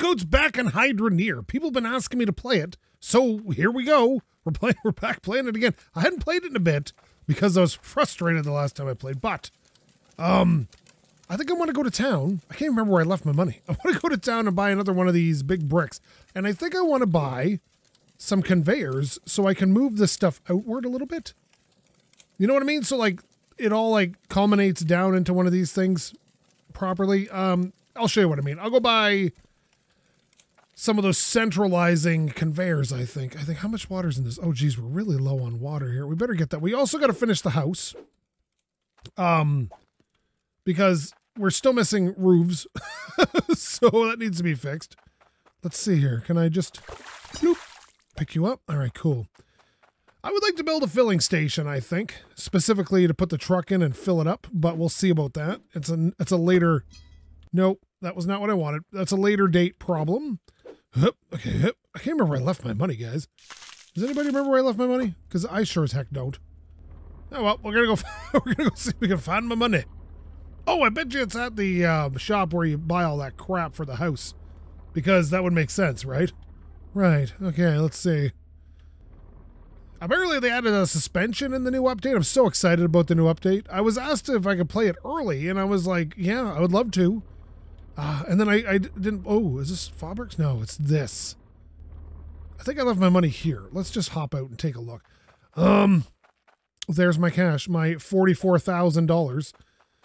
SkapeGote's back in Hydroneer. People have been asking me to play it, so here we go. We're back playing it again. I hadn't played it in a bit because I was frustrated the last time I played, but I think I want to go to town. I can't remember where I left my money. I want to go to town and buy another one of these big bricks, and I think I want to buy some conveyors so I can move this stuff outward a little bit. You know what I mean? So like it all like culminates down into one of these things properly. I'll show you what I mean. I'll go buy some of those centralizing conveyors, I think. How much water's in this? Oh, geez, we're really low on water here. We better get that. We also got to finish the house because we're still missing roofs, so that needs to be fixed. Let's see here. Can I just pick you up? All right, cool. I would like to build a filling station, I think, specifically to put the truck in and fill it up, but we'll see about that. It's a later... Nope, that was not what I wanted. That's a later date problem. Okay, I can't remember where I left my money, guys. Does anybody remember where I left my money? Because I sure as heck don't. Oh, well, we're going to go see if we can find my money. Oh, I bet you it's at the shop where you buy all that crap for the house. Because that would make sense, right? Right, okay, let's see. Apparently they added a suspension in the new update. I'm so excited about the new update. I was asked if I could play it early, and I was like, yeah, I would love to. And then I didn't... Oh, is this Faber's? No, it's this. I think I left my money here. Let's just hop out and take a look. There's my cash, my $44,000.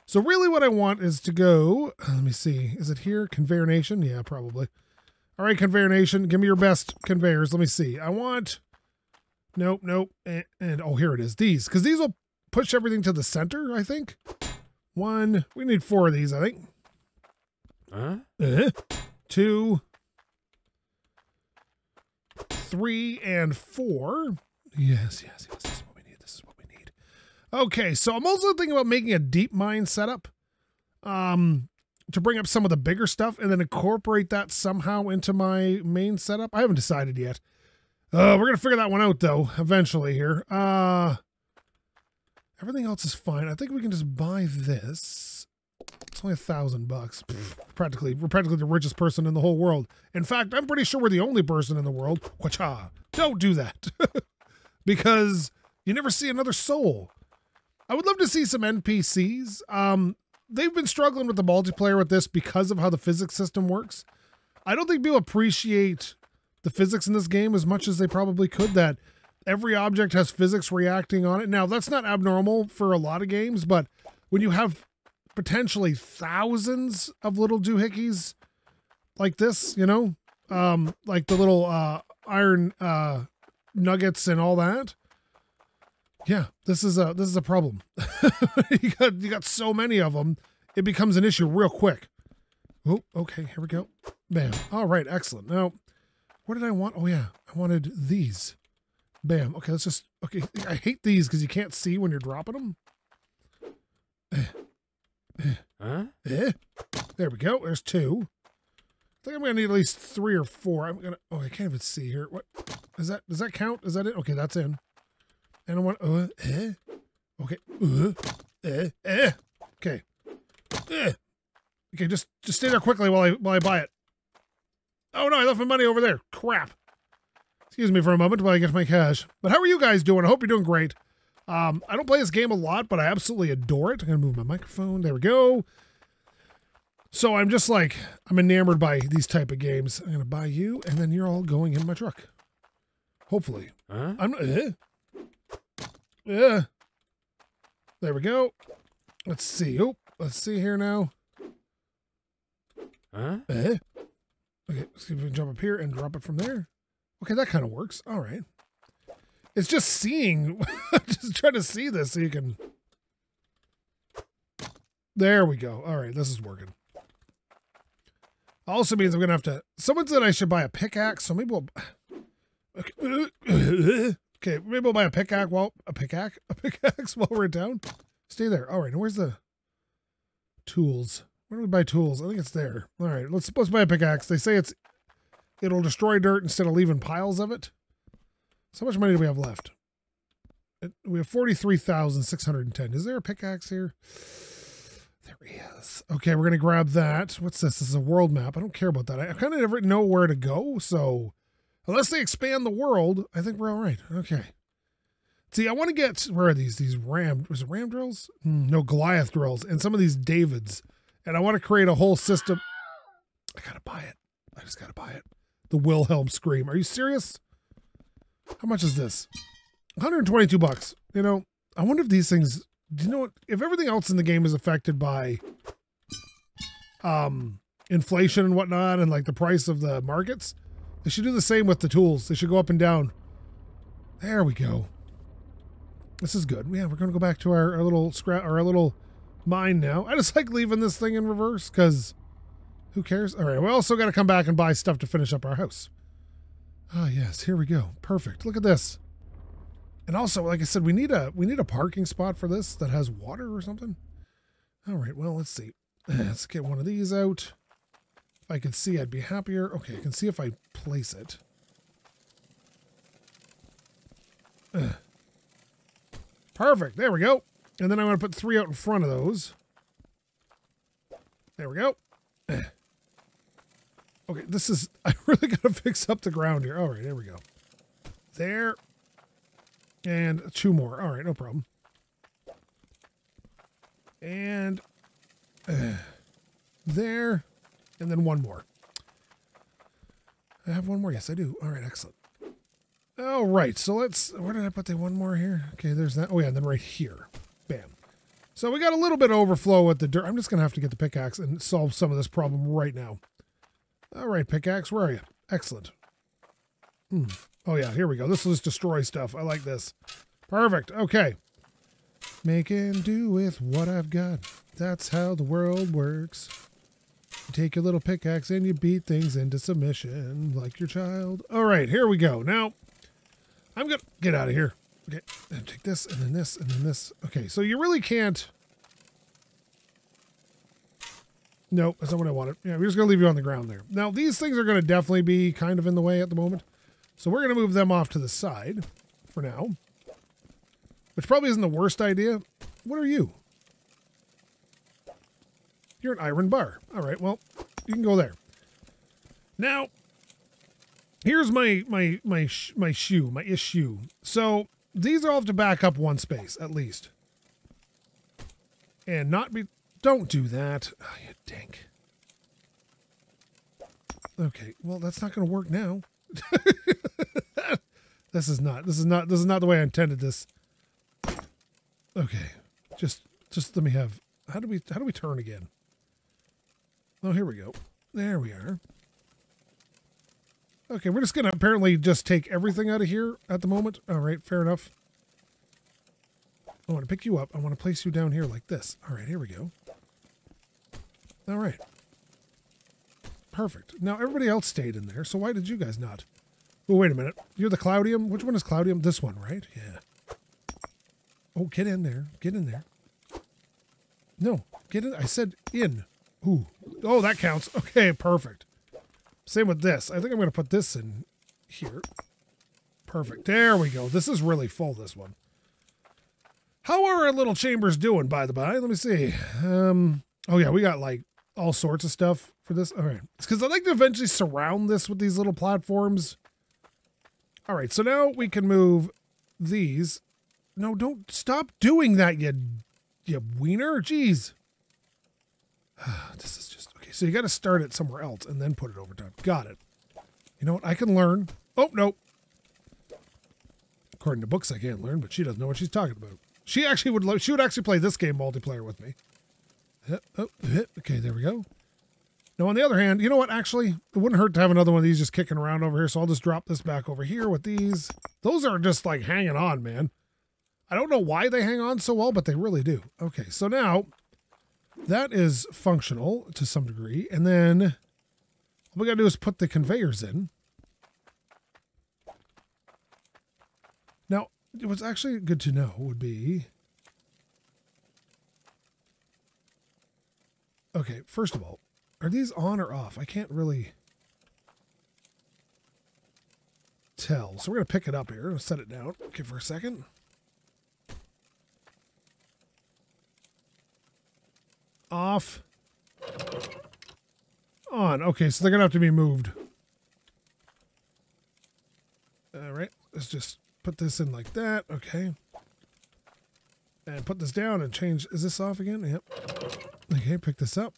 So really what I want is to go... Let me see. Is it here? Conveyor Nation? Yeah, probably. All right, Conveyor Nation, give me your best conveyors. Let me see. I want... Nope, nope, and oh, here it is. These, because these will push everything to the center, I think. One, we need four of these, I think. Two, three, and four. Yes, this is what we need, Okay, so I'm also thinking about making a deep mine setup to bring up some of the bigger stuff and then incorporate that somehow into my main setup. I haven't decided yet. We're going to figure that one out, though, eventually here. Everything else is fine. I think we can just buy this. It's only $1,000. We're practically the richest person in the whole world. In fact, I'm pretty sure we're the only person in the world. Wacha. Don't do that. Because you never see another soul. I would love to see some NPCs. They've been struggling with the multiplayer with this because of how the physics system works. I don't think people appreciate... the physics in this game as much as they probably could, that every object has physics reacting on it. Now, that's not abnormal for a lot of games, but when you have potentially thousands of little doohickeys like this, you know, like the little iron nuggets and all that, yeah, this is a problem. You got so many of them, it becomes an issue real quick. Oh, okay, here we go. Bam. All right, excellent. Now, what did I want? Oh, yeah. I wanted these. Bam. Okay, let's just... Okay, I hate these because you can't see when you're dropping them. There we go. There's two. I think I'm going to need at least three or four. I'm going to... Oh, I can't even see here. What? Is that... Does that count? Is that it? Okay, that's in. And I want... Okay. Okay. Okay, just stay there quickly while I buy it. Oh, no, I left my money over there. Crap. Excuse me for a moment while I get my cash. But how are you guys doing? I hope you're doing great. I don't play this game a lot, but I absolutely adore it. I'm going to move my microphone. There we go. So I'm just like, I'm enamored by these type of games. I'm going to buy you, and then you're all going in my truck. Hopefully. There we go. Let's see. Oh, let's see here now. Okay, let's see if we can jump up here and drop it from there. Okay, that kind of works. All right. It's just seeing. Just trying to see this so you can... There we go. All right, this is working. Also means I'm going to have to... Someone said I should buy a pickaxe, so maybe we'll... Okay, okay, maybe we'll buy a pickaxe while... A pickaxe while we're down. Stay there. All right, now where's the... Tools. Where do we buy tools? I think it's there. All right, let's buy a pickaxe. They say it'll destroy dirt instead of leaving piles of it. So how much money do we have left? We have $43,610. Is there a pickaxe here? There he is. Okay, we're going to grab that. What's this? This is a world map. I don't care about that. I kind of never know where to go, so unless they expand the world, I think we're all right. Okay. See, I want to get, where are these? These ram, was it ram drills? No, Goliath drills and some of these Davids. And I want to create a whole system. I got to buy it. I just got to buy it. The Wilhelm Scream. Are you serious? How much is this? 122 bucks. You know, I wonder if these things, do you know what? If everything else in the game is affected by inflation and whatnot and like the price of the markets, they should do the same with the tools. They should go up and down. There we go. This is good. Yeah, we're going to go back to our little scrap, our little mine now. I just like leaving this thing in reverse because who cares? All right, we also got to come back and buy stuff to finish up our house. Ah, yes, here we go. Perfect. Look at this. And also, like I said, we need a parking spot for this that has water or something. All right, well, let's see. Let's get one of these out. If I could see, I'd be happier. Okay, I can see if I place it. Ugh. Perfect. There we go. And then I want to put three out in front of those. There we go. Okay, this is... I really got to fix up the ground here. All right, there we go. There. And two more. All right, no problem. And there. And then one more. I have one more. Yes, I do. All right, excellent. All right, so let's, where did I put the one more here? Okay, there's that. Oh yeah, and then right here. Bam. So we got a little bit of overflow with the dirt. I'm just going to have to get the pickaxe and solve some of this problem right now. All right, pickaxe, where are you? Excellent. Oh yeah, here we go. This will just destroy stuff. I like this. Perfect. Okay. Making do with what I've got. That's how the world works. You take your little pickaxe and you beat things into submission like your child. All right, here we go. Now, I'm gonna get out of here. Okay, and take this and then this and then this. Okay, so you really can't. No, that's not what I wanted. Yeah, we're just gonna leave you on the ground there. Now these things are gonna definitely be kind of in the way at the moment, so we're gonna move them off to the side for now, which probably isn't the worst idea. What are you? You're an iron bar. All right, well, you can go there. Now. Here's my issue. So these all have to back up one space at least, and not be. Don't do that. Oh, you dink. Okay, well that's not going to work now. This is not the way I intended this. Okay, just let me have. How do we turn again? Oh, here we go. There we are. Okay, we're just going to apparently just take everything out of here at the moment. All right, fair enough. I want to pick you up. I want to place you down here like this. All right, here we go. All right. Perfect. Now, everybody else stayed in there, so why did you guys not? Oh, wait a minute. You're the Claudium? Which one is Claudium? This one, right? Yeah. Oh, get in there. Get in there. No, get in. I said in. Ooh. Oh, that counts. Okay, perfect. Same with this. I think I'm going to put this in here. Perfect. There we go. This is really full, this one. How are our little chambers doing, by the by? Let me see. Oh, yeah, we got, like, all sorts of stuff for this. All right. It's because I'd like to eventually surround this with these little platforms. All right, so now we can move these. No, don't stop doing that, you wiener. Jeez. This is just... So you got to start it somewhere else and then put it over top. Got it. You know what? I can learn. Oh, no. According to books, I can't learn, but she doesn't know what she's talking about. She actually would love, she would actually play this game multiplayer with me. Okay, there we go. Now, on the other hand, you know what? Actually, it wouldn't hurt to have another one of these just kicking around over here. So I'll just drop this back over here with these. Those are just like hanging on, man. I don't know why they hang on so well, but they really do. Okay, so now... that is functional to some degree. And then all we got to do is put the conveyors in. Now, what's actually good to know would be... okay, first of all, are these on or off? I can't really tell. So we're going to pick it up here. I'll set it down. Okay, for a second. off. On. Okay, so they're going to have to be moved. All right, let's just put this in like that. Okay. And put this down and change. Is this off again? Yep. Okay, pick this up.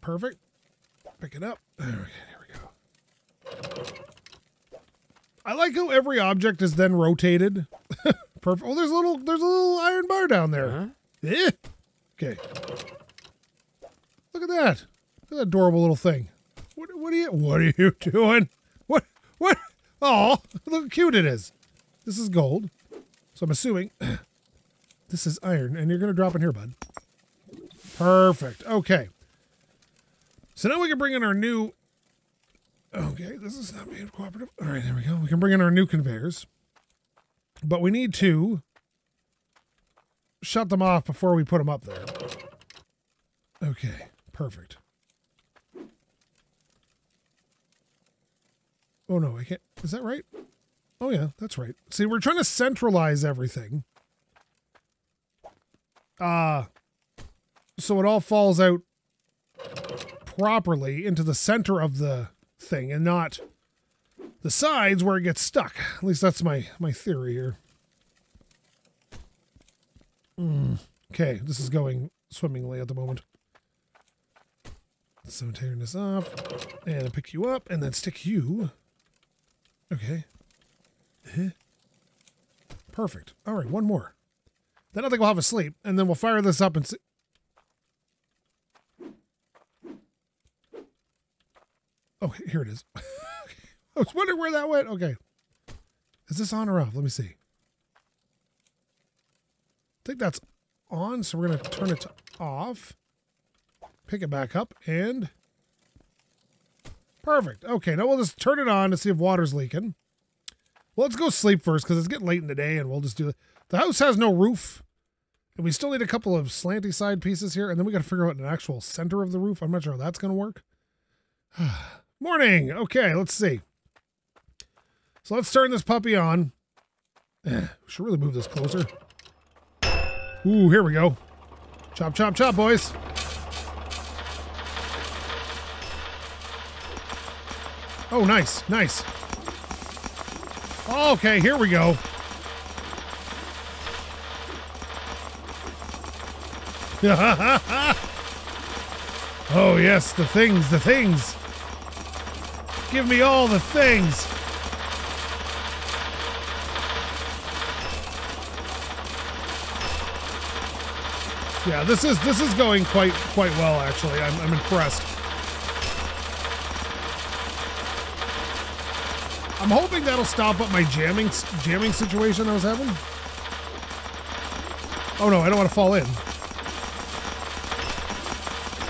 Perfect. Pick it up. There we go. I like how every object is then rotated. Perfect. Oh, there's a little iron bar down there. Uh-huh. Yeah. Okay. Look at that. Look at that adorable little thing. What are you doing? What? Oh, look how cute it is. This is gold. So I'm assuming this is iron, and you're gonna drop in here, bud. Perfect. Okay. So now we can bring in our new. Okay, this is not being cooperative. All right, there we go. We can bring in our new conveyors. But we need to shut them off before we put them up there. Okay, perfect. Oh, no, I can't. Is that right? Oh, yeah, that's right. See, we're trying to centralize everything. So it all falls out properly into the center of the thing and not the sides where it gets stuck. At least that's my theory here. Okay, this is going swimmingly at the moment. So tearing this off, and I pick you up, and then stick you. Okay. Perfect. All right, one more. Then I think we'll have a sleep, and then we'll fire this up and see. Oh, here it is. I was wondering where that went. Okay. Is this on or off? Let me see. I think that's on, so we're going to turn it to off. Pick it back up, and... Perfect. Okay, now we'll just turn it on to see if water's leaking. Well, let's go sleep first, because it's getting late in the day, and we'll just do it. The house has no roof, and we still need a couple of slanty side pieces here, and then we got to figure out an actual center of the roof. I'm not sure how that's going to work. Morning. Okay, let's see. So let's turn this puppy on. We should really move this closer. Ooh, here we go. Chop, chop, chop, boys. Oh, nice, nice. Okay, here we go. Oh, yes, the things, the things. Give me all the things. Yeah, this is going quite well, actually. I'm impressed. I'm hoping that'll stop up my jamming situation I was having. Oh no, I don't want to fall in.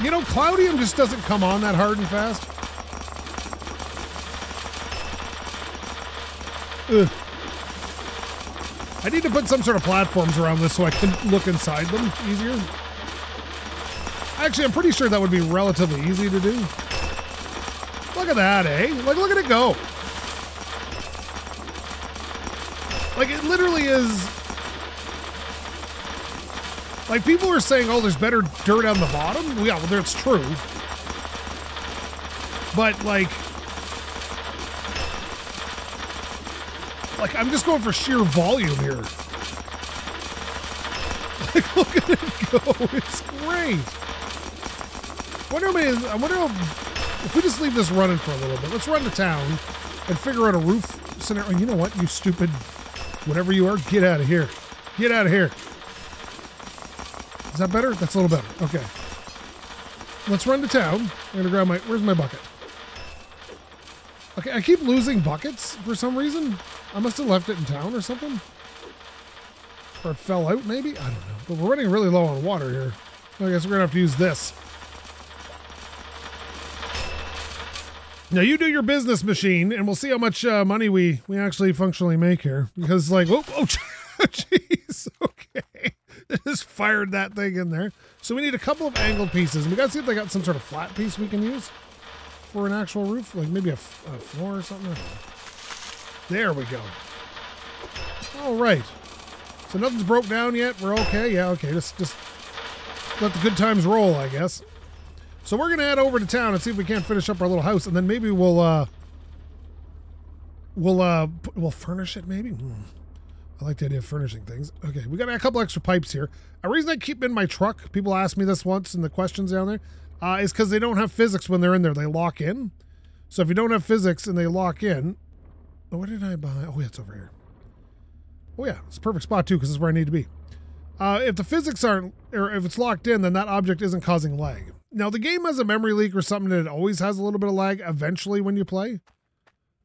You know, Claudium just doesn't come on that hard and fast. I need to put some sort of platforms around this so I can look inside them easier. Actually, I'm pretty sure that would be relatively easy to do. Look at that, eh? Like, look at it go. Like, it literally is... Like, people are saying, oh, there's better dirt on the bottom. Yeah, well, that's true. But, like... Like, I'm just going for sheer volume here. Like, look at it go. It's great. I wonder if we just leave this running for a little bit. Let's run to town and figure out a roof scenario. You know what, you stupid whatever you are, get out of here. Get out of here. Is that better? That's a little better. Okay. Let's run to town. I'm going to grab my... Where's my bucket? Okay, I keep losing buckets for some reason. I must have left it in town or something. Or it fell out, maybe? I don't know. But we're running really low on water here. I guess we're going to have to use this. Now, you do your business, machine, and we'll see how much money we actually functionally make here. Because, like... Oh, jeez. Okay. Just fired that thing in there. So we need a couple of angled pieces. We got to see if they got some sort of flat piece we can use. For an actual roof, like maybe a floor or something. There we go. All right. So nothing's broke down yet. We're okay. Yeah, okay. Just let the good times roll, I guess. So we're going to head over to town and see if we can't finish up our little house, and then maybe we'll furnish it, maybe? I like the idea of furnishing things. Okay, we got a couple extra pipes here. A reason I keep them in my truck, people asked me this once in the questions down there, is because they don't have physics when they're in there. They lock in. So if you don't have physics and they lock in... Oh, what did I buy? Oh, yeah, it's over here. Oh, yeah, it's a perfect spot, too, because it's where I need to be. If the physics aren't... or if it's locked in, then that object isn't causing lag. Now, the game has a memory leak or something, and it always has a little bit of lag eventually when you play.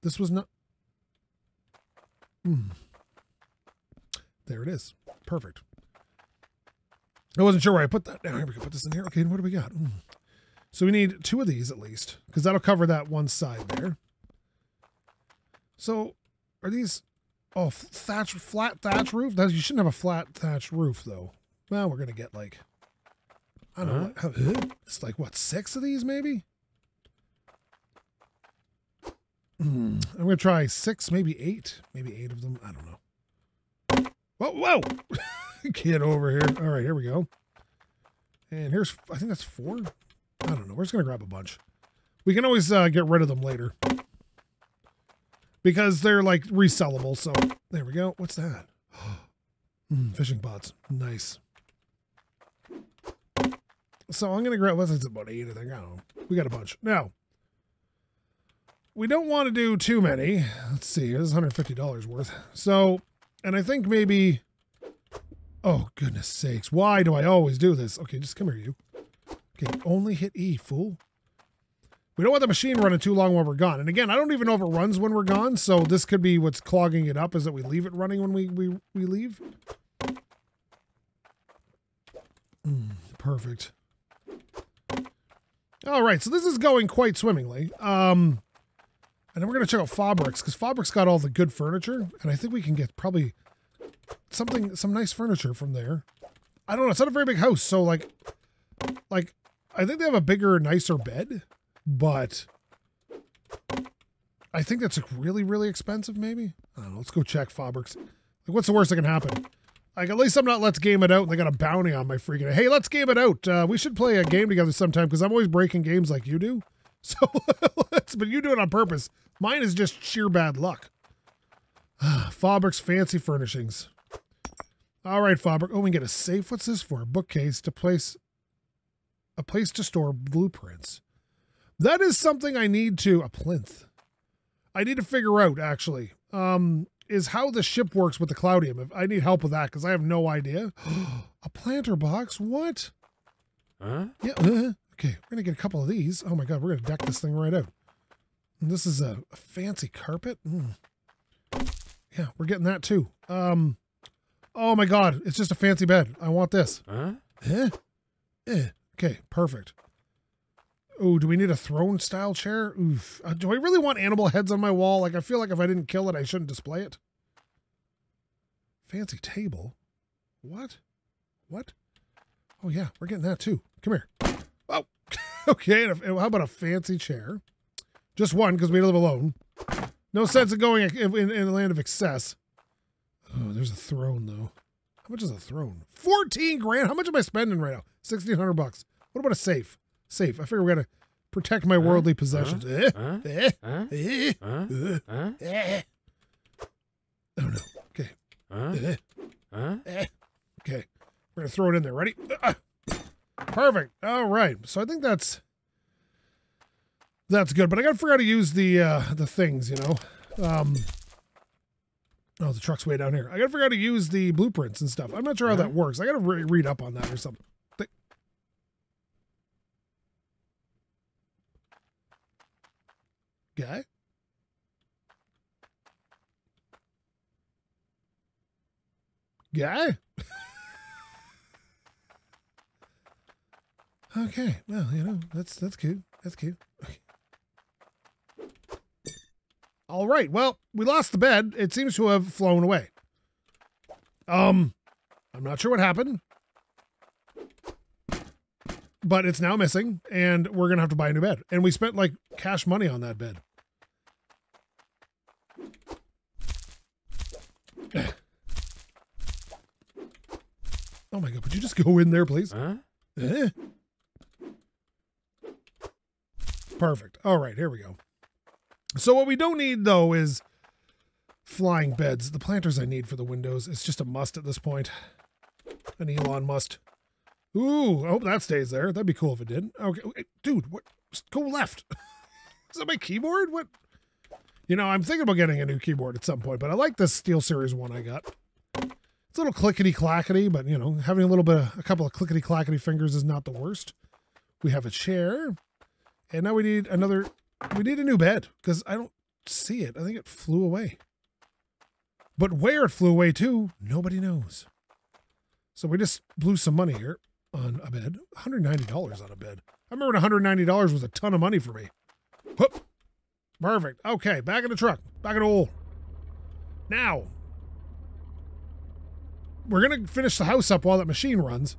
This was not... There it is. Perfect. I wasn't sure where I put that. Now, here we can put this in here. Okay, and what do we got? So we need two of these at least, because that'll cover that one side there. So are these... Oh, thatch, flat thatch roof? That, you shouldn't have a flat thatch roof, though. Well, we're going to get like... I don't know. It's like, what, 6 of these, maybe? I'm going to try 6, maybe 8. Maybe 8 of them. I don't know. Whoa, whoa! Get over here. All right, here we go. And here's, I think that's 4. I don't know. We're just going to grab a bunch. We can always get rid of them later. Because they're, like, resellable, so... There we go. What's that? Fishing pots. Nice. So I'm going to grab... Well, it's about 8, I think. I don't know. We got a bunch. Now, we don't want to do too many. Let's see. This is $150 worth. So... And I think maybe, oh, goodness sakes. Why do I always do this? Okay, just come here, you. Okay, only hit E, fool. We don't want the machine running too long while we're gone. And again, I don't even know if it runs when we're gone, so this could be what's clogging it up, is that we leave it running when we leave. Perfect. All right, so this is going quite swimmingly. And then we're going to check out Fabric's, because Fabric's got all the good furniture, and I think we can get probably something, some nice furniture from there. I don't know. It's not a very big house, so like I think they have a bigger, nicer bed, but I think that's like really, really expensive, maybe? I don't know. Let's go check Fabric's. Like, what's the worst that can happen? Like, at least I'm not Let's Game It Out, and they got a bounty on my freaking... Hey, Let's Game It Out! We should play a game together sometime, because I'm always breaking games like you do. So, but you do it on purpose. Mine is just sheer bad luck. Faber's Fancy Furnishings. All right, Faber. Oh, we can get a safe. What's this for? A bookcase to place... A place to store blueprints. That is something I need to... A plinth. I need to figure out, actually, is how the ship works with the Claudium. I need help with that, because I have no idea. A planter box? What? Huh? Yeah, Okay, we're going to get a couple of these. Oh my god, we're going to deck this thing right out. And this is a fancy carpet. Yeah, we're getting that too. Oh my god, it's just a fancy bed. I want this. Okay, perfect. Oh, do we need a throne-style chair? Oof. Do I really want animal heads on my wall? Like, I feel like if I didn't kill it, I shouldn't display it. Fancy table? What? What? Oh yeah, we're getting that too. Come here. Oh, okay. How about a fancy chair? Just one, because we live alone. No sense of going in a land of excess. Oh, there's a throne, though. How much is a throne? 14 grand? How much am I spending right now? 1,600 bucks. What about a safe? Safe. I figure we're going to protect my worldly possessions. Oh, no. Okay. Okay. We're going to throw it in there. Ready? Perfect. All right. So I think that's good, but I gotta figure out how to use the things, you know. Oh, the truck's way down here. I gotta figure out how to use the blueprints and stuff. I'm not sure how that works. I gotta read up on that or something. Guy? Guy? Okay, well, you know, that's cute. That's cute. Okay. All right, well, we lost the bed. It seems to have flown away. I'm not sure what happened, but it's now missing, and we're going to have to buy a new bed. And we spent, like, cash money on that bed. Oh, my God, would you just go in there, please? Perfect. All right, here we go. So what we don't need, though, is flying beds. The planters I need for the windows, it's just a must at this point. An Elon must. Ooh, I hope that stays there. That'd be cool if it did. Okay, dude, what? Just go left. Is that my keyboard? What? You know, I'm thinking about getting a new keyboard at some point, but I like this Steel Series one I got. It's a little clickety-clackety, but, you know, having a little bit of a couple of clickety-clackety fingers is not the worst. We have a chair. And now we need another... We need a new bed, because I don't see it. I think it flew away. But where it flew away to, nobody knows. So we just blew some money here on a bed. $190 on a bed. I remember $190 was a ton of money for me. Whoop. Perfect. Okay, back in the truck. Back in the hole. Now... We're going to finish the house up while that machine runs.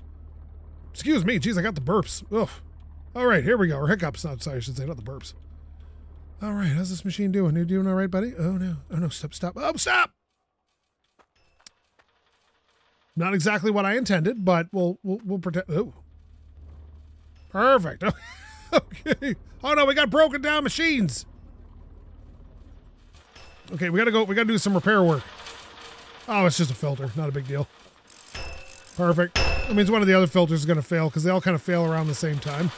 Excuse me. Jeez, I got the burps. Ugh. All right, here we go. Or hiccups. No, sorry, I should say, not the burps. All right, how's this machine doing? You doing all right, buddy? Oh, no. Oh, no. Stop, stop. Oh, stop! Not exactly what I intended, but we'll pretend. Oh. Perfect. Okay. Oh, no, we got broken down machines. Okay, we got to go. We got to do some repair work. Oh, it's just a filter. Not a big deal. Perfect. That means one of the other filters is going to fail because they all kind of fail around the same time.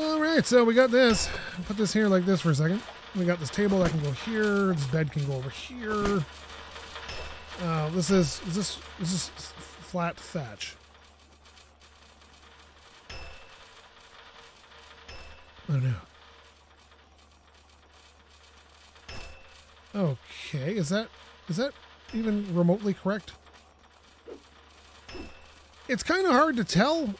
All right, so we got this. Put this here like this for a second. We got this table that can go here. This bed can go over here. This is flat thatch. Oh, no. Okay, is that even remotely correct? It's kind of hard to tell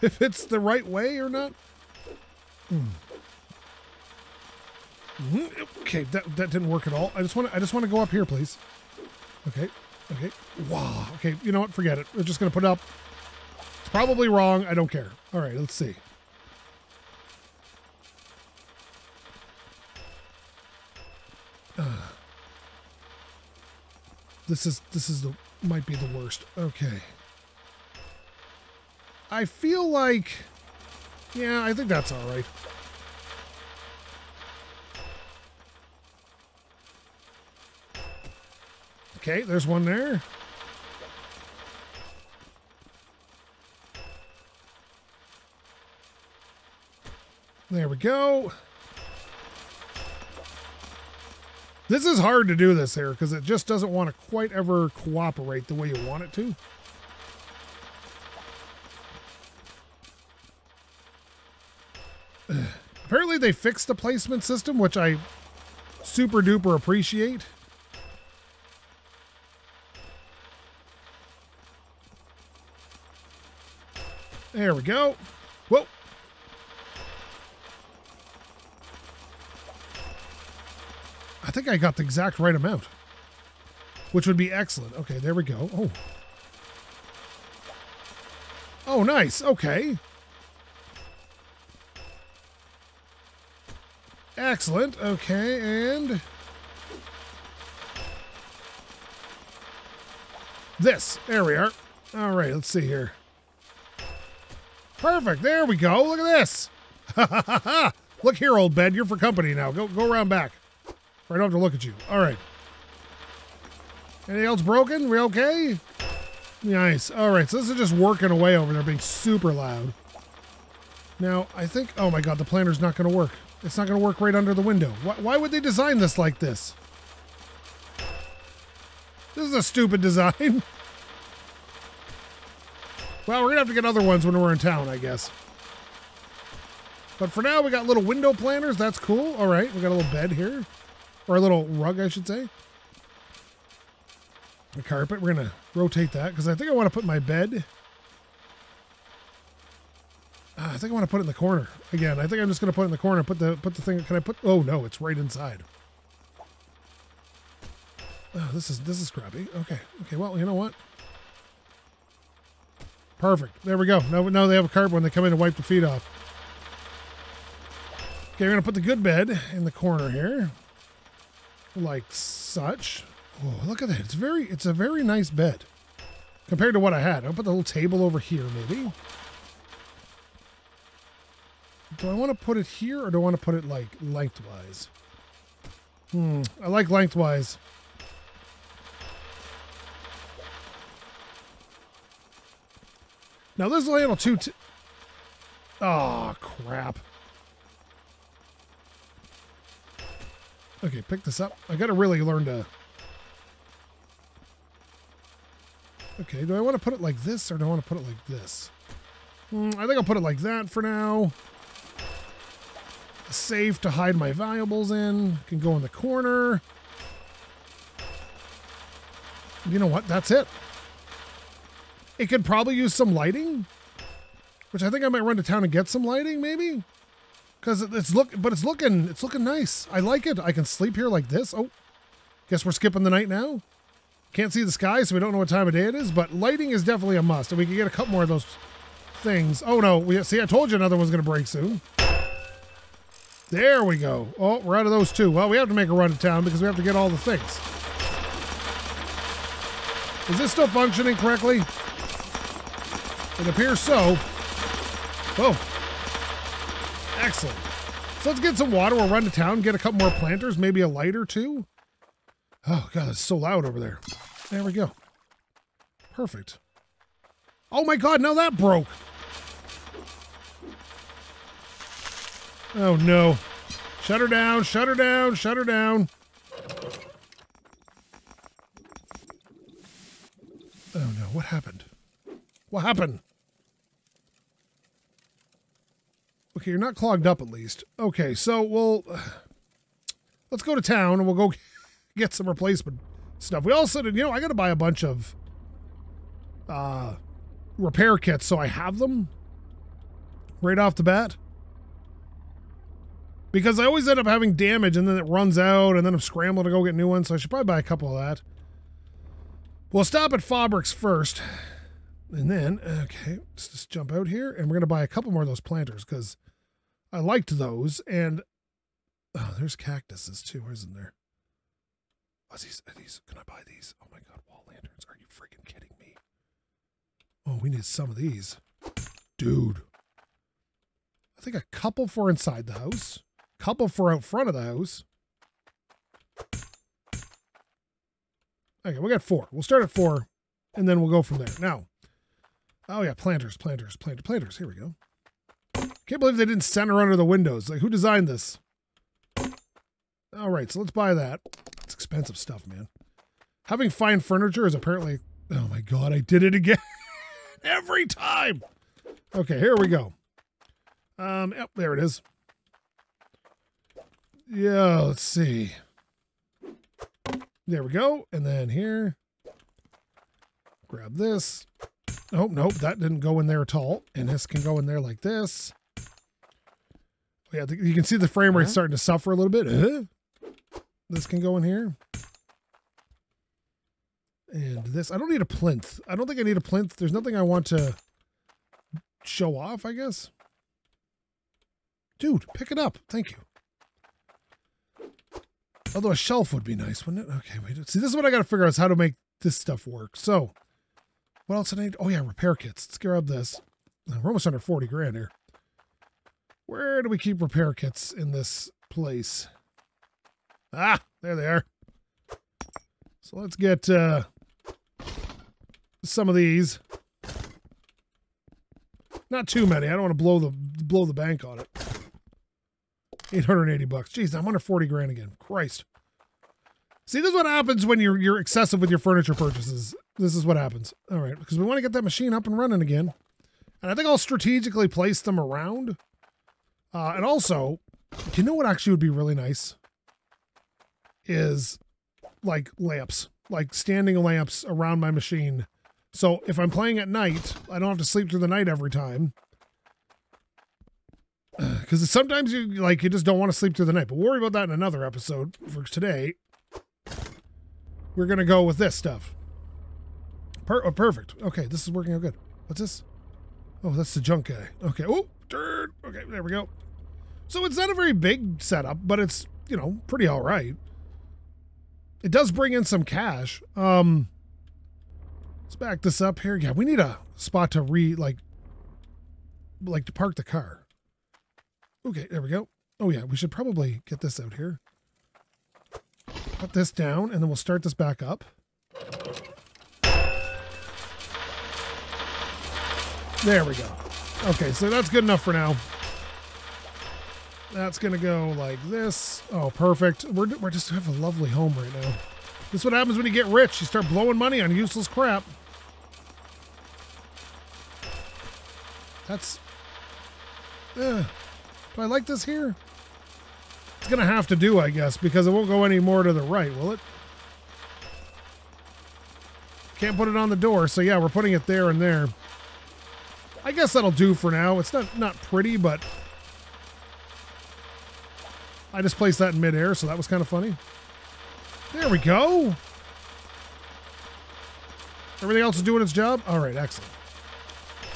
if it's the right way or not. Okay, that didn't work at all. I just want to go up here, please. Okay. Wow. Okay, you know what? Forget it. We're just gonna put it up. It's probably wrong. I don't care. All right, let's see. This might be the worst. Okay. I feel like, yeah, I think that's all right. Okay, there's one there. There we go. This is hard to do this here because it just doesn't want to quite ever cooperate the way you want it to. Apparently they fixed the placement system, which I super duper appreciate. There we go. Whoa. I think I got the exact right amount, which would be excellent. Okay, there we go. Oh, nice. Okay. Excellent. Okay, and this. There we are. All right, let's see here. Perfect. There we go. Look at this. Look here, old bed. You're for company now. Go around back. I don't have to look at you. All right. Anything else broken? We okay? Nice. All right. So this is just working away over there, being super loud. Now, I think... Oh, my God. The planter's not going to work. It's not going to work right under the window. Why would they design this like this? This is a stupid design. Well, we're going to have to get other ones when we're in town, I guess. But for now, we got little window planters. That's cool. All right. We got a little bed here. Or a little rug, I should say. The carpet. We're going to rotate that because I think I want to put my bed. I think I want to put it in the corner. Again, I think I'm just going to put it in the corner. Put the thing. Can I put... Oh, no. It's right inside. Oh, this is crappy. Okay. Well, you know what? Perfect. There we go. Now they have a carpet when they come in and wipe the feet off. Okay, we're going to put the good bed in the corner here. Like such. Oh, look at that. It's a very nice bed. compared to what I had. I'll put the little table over here, maybe. Do I want to put it here, or do I want to put it, like, lengthwise? Hmm, I like lengthwise. Now, this layout will too... Oh, crap. Okay, pick this up. I gotta really learn to... Okay, do I want to put it like this, or do I want to put it like this? I think I'll put it like that for now. A safe to hide my valuables in. Can go in the corner. You know what? That's it. It could probably use some lighting, which I think I might run to town and get some lighting, maybe. Because it's looking nice. I like it. I can sleep here like this. Oh, guess we're skipping the night now. Can't see the sky, so we don't know what time of day it is. But lighting is definitely a must, and we can get a couple more of those things. Oh no! We see. I told you another one's gonna break soon. There we go. Oh, we're out of those too. Well, we have to make a run to town because we have to get all the things. Is this still functioning correctly? It appears so. Oh. Excellent. So let's get some water. We'll run to town, get a couple more planters, maybe a light or two. Oh, God, it's so loud over there. There we go. Perfect. Oh, my God, now that broke. Oh, no. Shut her down, shut her down, shut her down. Oh, no, what happened? What happened? Okay, you're not clogged up, at least. Okay, so we'll... let's go to town, and we'll go get some replacement stuff. We also did... You know, I gotta buy a bunch of... repair kits, so I have them. Right off the bat. Because I always end up having damage, and then it runs out, and then I'm scrambling to go get new ones, so I should probably buy a couple of that. We'll stop at Fabrics first. And then, okay, let's just jump out here, and we're going to buy a couple more of those planters, because I liked those, and, oh, there's cactuses, too, isn't there? Oh, are these, can I buy these? Oh, my God, wall lanterns, are you freaking kidding me? Oh, we need some of these. Dude. I think a couple for inside the house, a couple for out front of the house. Okay, we got four. We'll start at four, and then we'll go from there. Now. Oh, yeah, planters. Here we go. Can't believe they didn't center under the windows. Like, who designed this? All right, so let's buy that. It's expensive stuff, man. Having fine furniture is apparently... Oh, my God, I did it again. Every time. Okay, here we go. Oh, there it is. Yeah, let's see. There we go. And then here. Grab this. Oh, nope, that didn't go in there at all. And this can go in there like this. Yeah, you can see the frame rate starting to suffer a little bit. This can go in here. And this. I don't need a plinth. I don't think I need a plinth. There's nothing I want to show off, I guess. Dude, pick it up. Thank you. Although a shelf would be nice, wouldn't it? Okay, wait. See, this is what I got to figure out is how to make this stuff work. So... What else did I need? Oh, yeah, repair kits. Let's grab this. We're almost under 40 grand here. Where do we keep repair kits in this place? Ah, there they are. So let's get some of these. Not too many. I don't want to blow the bank on it. 880 bucks. Jeez, I'm under 40 grand again. Christ. See, this is what happens when you're excessive with your furniture purchases. This is what happens. All right, because we want to get that machine up and running again. And I think I'll strategically place them around. And also, you know what actually would be really nice? Is like lamps, like standing lamps around my machine. So if I'm playing at night, I don't have to sleep through the night every time. Because sometimes you just don't want to sleep through the night. But we'll worry about that in another episode. For today, we're going to go with this stuff. Oh, perfect. Okay, this is working out good. What's this? Oh, that's the junk guy. Okay. Oh, turn. Okay, there we go. So it's not a very big setup, but it's, you know, pretty all right. It does bring in some cash. Let's back this up here. Yeah, we need a spot to like to park the car. Okay, there we go. Oh yeah, we should probably get this out here. Put this down, and then we'll start this back up. There we go. Okay, so that's good enough for now. That's going to go like this. Oh, perfect. We're just have a lovely home right now. This is what happens when you get rich. You start blowing money on useless crap. That's... do I like this here? It's going to have to do, I guess, because it won't go any more to the right, will it? Can't put it on the door, so yeah, we're putting it there and there. I guess that'll do for now. It's not pretty, but... I just placed that in midair, so that was kind of funny. There we go. Everything else is doing its job? All right, excellent.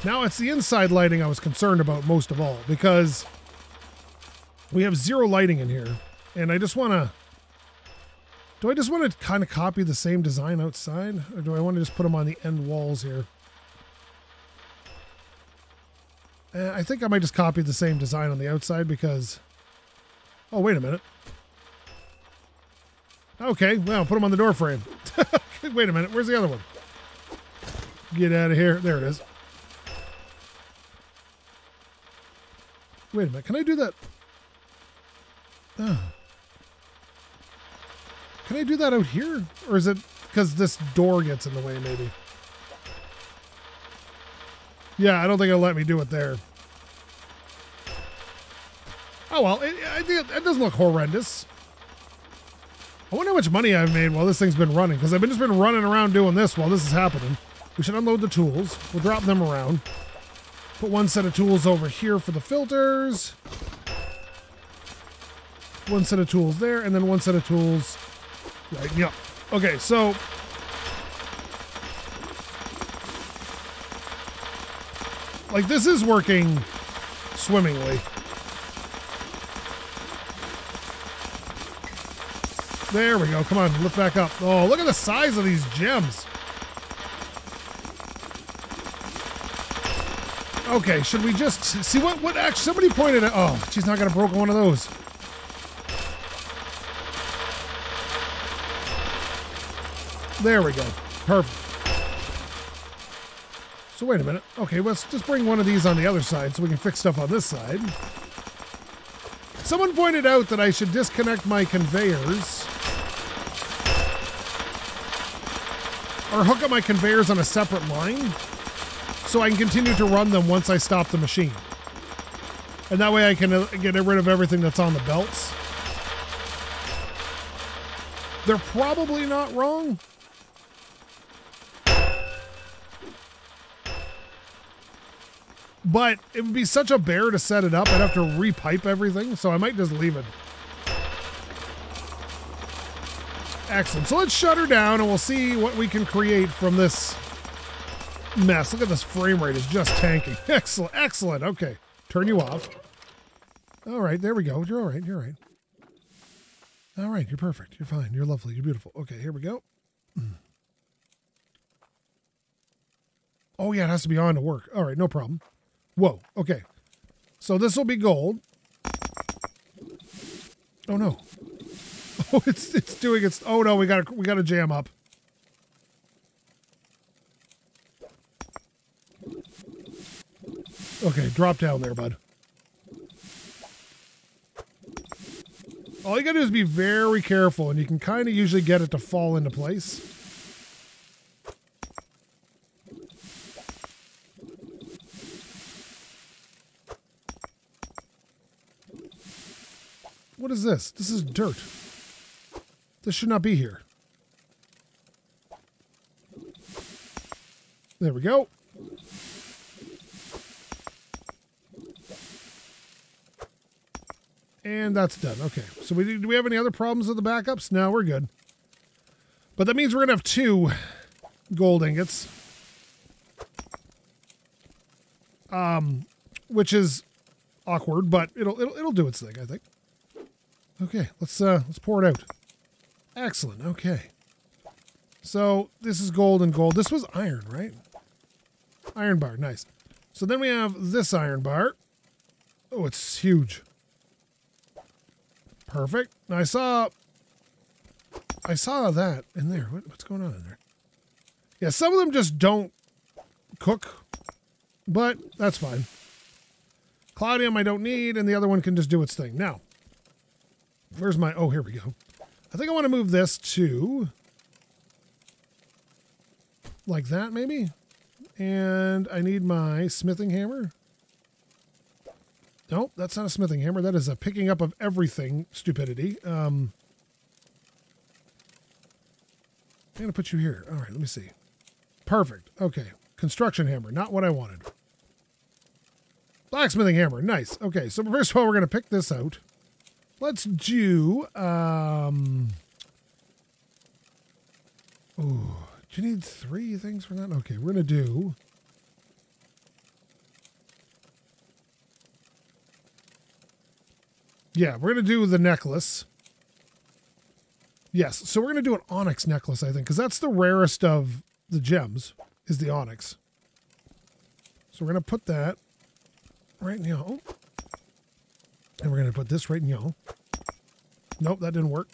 Now it's the inside lighting I was concerned about most of all, because we have zero lighting in here, and I just want to... Do I just want to kind of copy the same design outside, or do I want to just put them on the end walls here? I think I might just copy the same design on the outside because... Oh, wait a minute. Okay, well, put them on the door frame. Wait a minute, where's the other one? Get out of here. There it is. Wait a minute, can I do that? Can I do that out here? Or is it because this door gets in the way, maybe? Yeah, I don't think it'll let me do it there. Oh, well, it doesn't look horrendous. I wonder how much money I've made while this thing's been running, because I've just been running around doing this while this is happening. We should unload the tools. We'll drop them around. Put one set of tools over here for the filters. One set of tools there, and then one set of tools right now. Okay, so... Like, this is working swimmingly. There we go. Come on, lift back up. Oh, look at the size of these gems. Okay, should we just see what actually somebody pointed at? Oh, she's not gonna broke one of those. There we go. Perfect. So wait a minute. Okay, let's just bring one of these on the other side so we can fix stuff on this side. Someone pointed out that I should disconnect my conveyors. Or hook up my conveyors on a separate line so I can continue to run them once I stop the machine. And that way I can get rid of everything that's on the belts. They're probably not wrong. But it would be such a bear to set it up. I'd have to repipe everything, so I might just leave it. Excellent. So let's shut her down and we'll see what we can create from this mess. Look at this frame rate. It's just tanking. Excellent. Excellent. Okay. Turn you off. All right. There we go. You're all right. You're all right. All right. You're perfect. You're fine. You're lovely. You're beautiful. Okay. Here we go. Oh, yeah. It has to be on to work. All right. No problem. Whoa. Okay. So this will be gold. Oh, no. Oh, it's doing its... Oh, no, we gotta jam up. Okay, drop down there, bud. All you gotta do is be very careful, and you can kind of usually get it to fall into place. What is this? This is dirt. This should not be here. There we go. And that's done. Okay. So do we have any other problems with the backups? No, we're good. But that means we're going to have 2 gold ingots. Which is awkward, but it'll do its thing, I think. Okay, let's pour it out. Excellent. Okay. So this is gold and gold. This was iron, right? Iron bar, nice. So then we have this iron bar. Oh, it's huge. Perfect. And I saw that in there. What's going on in there? Yeah, some of them just don't cook, but that's fine. Claudium I don't need, and the other one can just do its thing. Now, where's my... Oh, here we go. I think I want to move this to... like that, maybe? And I need my smithing hammer. Nope, that's not a smithing hammer. That is a picking up of everything stupidity. I'm going to put you here. All right, let me see. Perfect. Okay. Construction hammer. Not what I wanted. Blacksmithing hammer. Nice. Okay, so first of all, we're going to pick this out. Let's do... Ooh, do you need three things for that? Okay, we're going to do... yeah, we're going to do the necklace. Yes, so we're going to do an onyx necklace, I think, because that's the rarest of the gems is the onyx. So we're going to put that right in y'all. And we're going to put this right in y'all. Nope, that didn't work.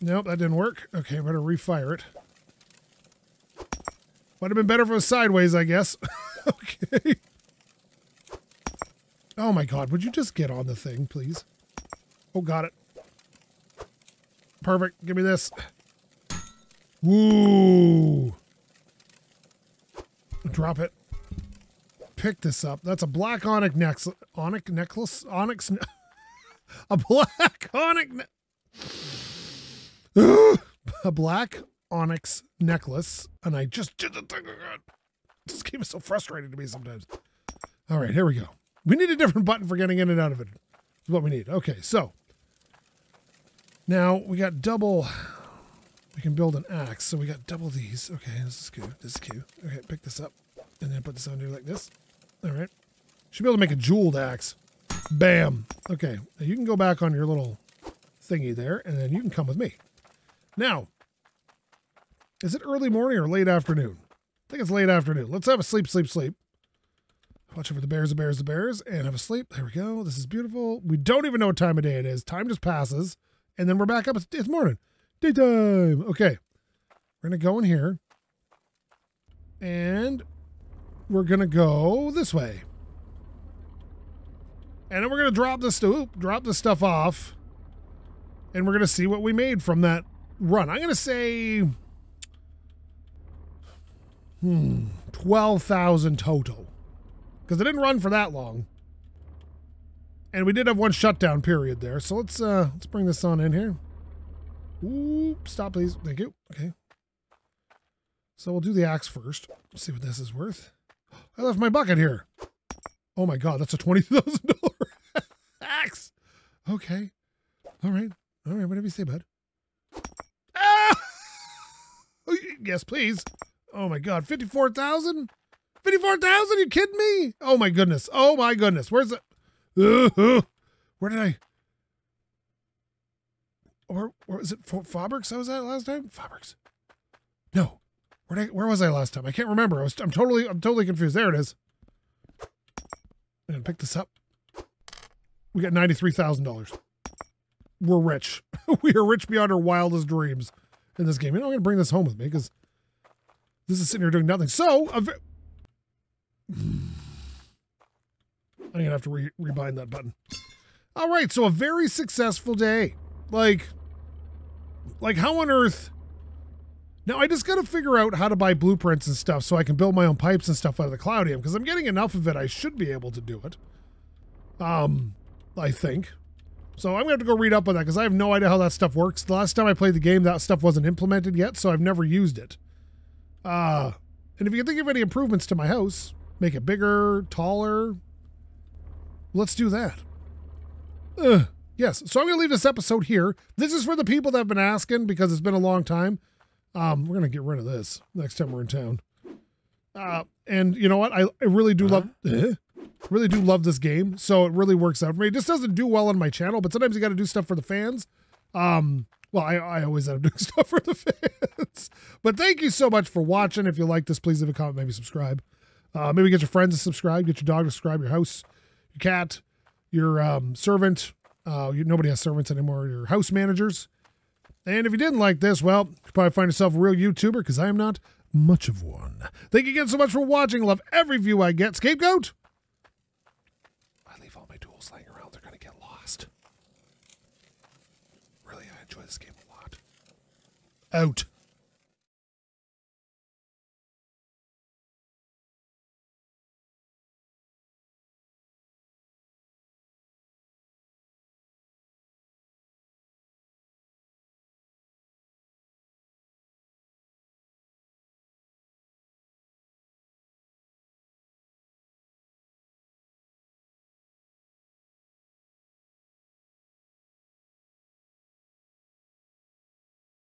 Nope, that didn't work. Okay, I'm going to refire it. Might have been better if it was sideways, I guess. Okay. Oh my God, would you just get on the thing, please? Oh, got it. Perfect. Give me this. Woo. Drop it. Pick this up. That's a black onyx necklace. Onyx necklace? Onyx. A black onyx. A black onyx necklace. And I just did the thing again. This game is so frustrating to me sometimes. All right, here we go. We need a different button for getting in and out of it. Is what we need. Okay, so. Now we got double. We can build an axe. So we got double these. Okay, this is good. This is cute. Okay, pick this up. And then put this on here like this. All right. Should be able to make a jeweled axe. Bam. Okay. Now you can go back on your little thingy there, and then you can come with me. Now, is it early morning or late afternoon? I think it's late afternoon. Let's have a sleep, sleep, sleep. Watch over the bears, the bears, the bears, and have a sleep. There we go. This is beautiful. We don't even know what time of day it is. Time just passes, and then we're back up. It's morning. Daytime. Okay. We're going to go in here, and... we're going to go this way. And then we're going to drop this stuff off. And we're going to see what we made from that run. I'm going to say 12,000 total. Because I didn't run for that long. And we did have one shutdown period there. So let's bring this on in here. Ooh, stop please. Thank you. Okay. So we'll do the axe first. Let's see what this is worth. I left my bucket here. Oh my God, that's a $20,000 axe. Okay. All right. All right. Whatever you say, bud. Ah! Yes, please. Oh my God. 54,000? 54,000? You kidding me? Oh my goodness. Oh my goodness. Where's the... where did I... Where was it? Faber's I was at last time? Faber's. No. Where was I last time? I can't remember. I'm totally confused. There it is. I'm gonna pick this up. We got $93,000. We're rich. We are rich beyond our wildest dreams in this game. You know, I'm gonna bring this home with me because this is sitting here doing nothing. So I'm gonna have to rebind that button. All right. So a very successful day. Like how on earth? Now, I just got to figure out how to buy blueprints and stuff so I can build my own pipes and stuff out of the Claudium, because I'm getting enough of it, I should be able to do it. I think. So I'm going to have to go read up on that, because I have no idea how that stuff works. The last time I played the game, that stuff wasn't implemented yet, so I've never used it. And if you can think of any improvements to my house, make it bigger, taller, let's do that. Yes, so I'm going to leave this episode here. This is for the people that have been asking, because it's been a long time. We're going to get rid of this next time we're in town. And you know what? I really do love this game. So it really works out for me. It just doesn't do well on my channel, but sometimes you got to do stuff for the fans. Well, I always end up doing stuff for the fans. But thank you so much for watching. If you like this, please leave a comment, maybe subscribe. Maybe get your friends to subscribe, get your dog to subscribe, your house, your cat, your servant. Nobody has servants anymore, your house managers. And if you didn't like this, well, you could probably find yourself a real YouTuber, because I am not much of one. Thank you again so much for watching. Love every view I get. SkapeGote. I leave all my tools laying around. They're going to get lost. Really, I enjoy this game a lot. Out.